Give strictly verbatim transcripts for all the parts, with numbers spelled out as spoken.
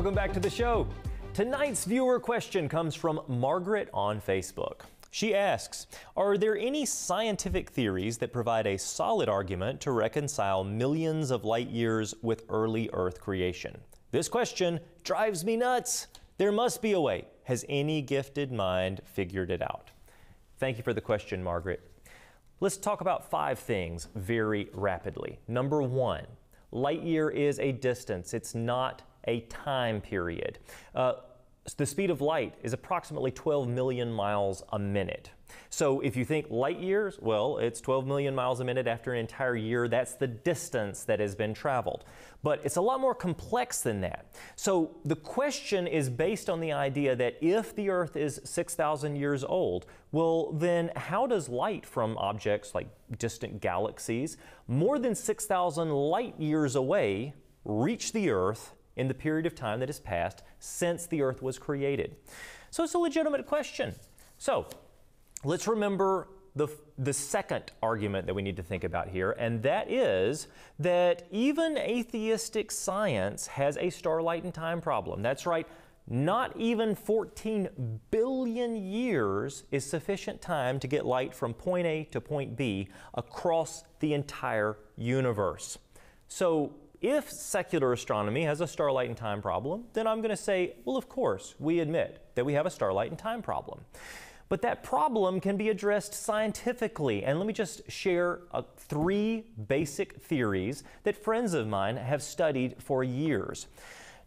welcome back to the show. Tonight's viewer question comes from Margaret on Facebook. She asks, are there any scientific theories that provide a solid argument to reconcile millions of light years with early Earth creation? This question drives me nuts. There must be a way. Has any gifted mind figured it out? Thank you for the question, Margaret. Let's talk about five things very rapidly. Number one, light year is a distance. It's not a time period. Uh, the speed of light is approximately twelve million miles a minute. So if you think light years, well, it's twelve million miles a minute after an entire year. That's the distance that has been traveled. But it's a lot more complex than that. So the question is based on the idea that if the Earth is six thousand years old, well, then how does light from objects like distant galaxies more than six thousand light years away reach the Earth in the period of time that has passed since the Earth was created? So it's a legitimate question. So let's remember the, the second argument that we need to think about here, and that is that even atheistic science has a starlight and time problem. That's right, not even fourteen billion years is sufficient time to get light from point A to point B across the entire universe. So if secular astronomy has a starlight and time problem, then I'm going to say, well, of course, we admit that we have a starlight and time problem. But that problem can be addressed scientifically. And let me just share uh, three basic theories that friends of mine have studied for years.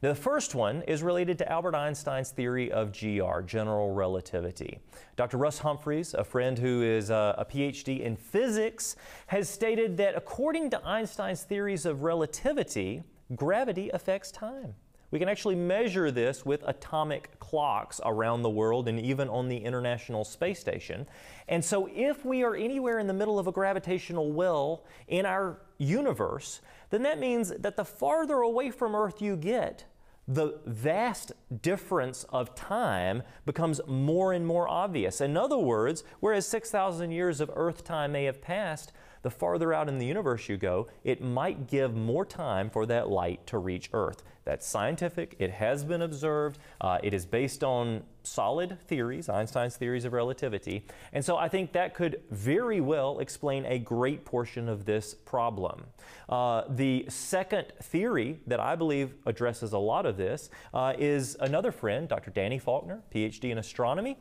Now, the first one is related to Albert Einstein's theory of G R, general relativity. Doctor Russ Humphreys, a friend who is a, a PhD in physics, has stated that according to Einstein's theories of relativity, gravity affects time. We can actually measure this with atomic clocks around the world and even on the International Space Station. And so if we are anywhere in the middle of a gravitational well in our universe, then that means that the farther away from Earth you get, the vast difference of time becomes more and more obvious. In other words, whereas six thousand years of Earth time may have passed, the farther out in the universe you go, it might give more time for that light to reach Earth. That's scientific. It has been observed. Uh, it is based on solid theories, Einstein's theories of relativity. And so I think that could very well explain a great portion of this problem. Uh, the second theory that I believe addresses a lot of this uh, is another friend, Doctor Danny Faulkner, PhD in astronomy.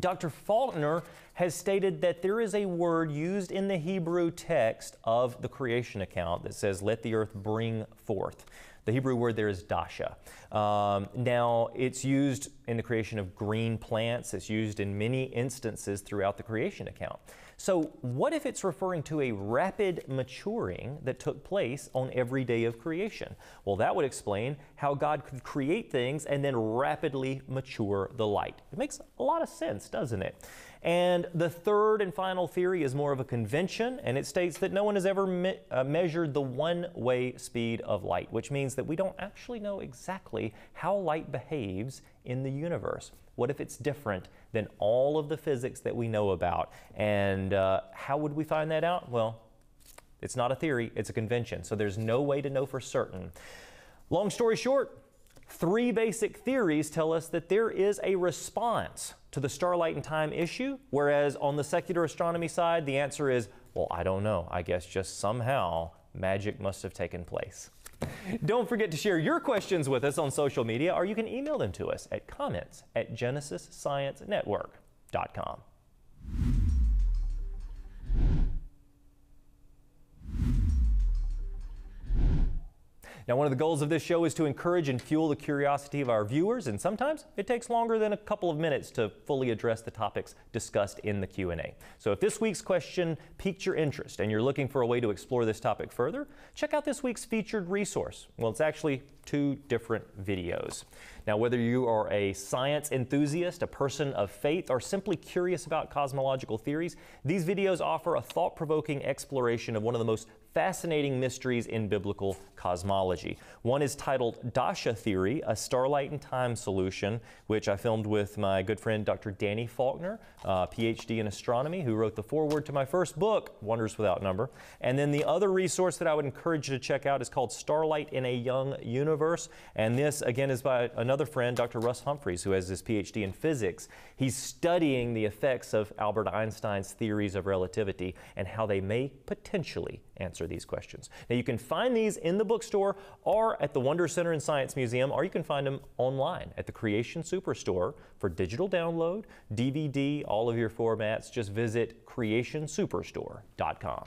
Doctor Faulkner has stated that there is a word used in the Hebrew text of the creation account that says, let the earth bring forth. The Hebrew word there is Dasha. Um, now, it's used in the creation of green plants. It's used in many instances throughout the creation account. So what if it's referring to a rapid maturing that took place on every day of creation? Well, that would explain how God could create things and then rapidly mature the light. It makes a lot of sense, doesn't it? And the third and final theory is more of a convention, and it states that no one has ever me uh, measured the one-way speed of light, which means that we don't actually know exactly how light behaves in the universe. What if it's different than all of the physics that we know about? And uh, how would we find that out? Well, it's not a theory, it's a convention, so there's no way to know for certain. Long story short, three basic theories tell us that there is a response to the starlight and time issue, whereas on the secular astronomy side, the answer is, well, I don't know. I guess just somehow magic must have taken place. Don't forget to share your questions with us on social media, or you can email them to us at comments at Genesis Science Network dot com. Now, one of the goals of this show is to encourage and fuel the curiosity of our viewers, and sometimes it takes longer than a couple of minutes to fully address the topics discussed in the Q and A. So if this week's question piqued your interest and you're looking for a way to explore this topic further, check out this week's featured resource. Well, it's actually two different videos. Now, whether you are a science enthusiast, a person of faith, or simply curious about cosmological theories, these videos offer a thought-provoking exploration of one of the most fascinating mysteries in biblical cosmology. One is titled Dasha Theory, A Starlight and Time Solution, which I filmed with my good friend Doctor Danny Faulkner, uh, P H D in astronomy, who wrote the foreword to my first book, Wonders Without Number. And then the other resource that I would encourage you to check out is called Starlight in a Young Universe. And this, again, is by another friend, Doctor Russ Humphreys, who has his P H D in physics. He's studying the effects of Albert Einstein's theories of relativity and how they may potentially answer these questions. Now, you can find these in the bookstore or at the Wonder Center and Science Museum, or you can find them online at the Creation Superstore for digital download, D V D, all of your formats. Just visit creation superstore dot com.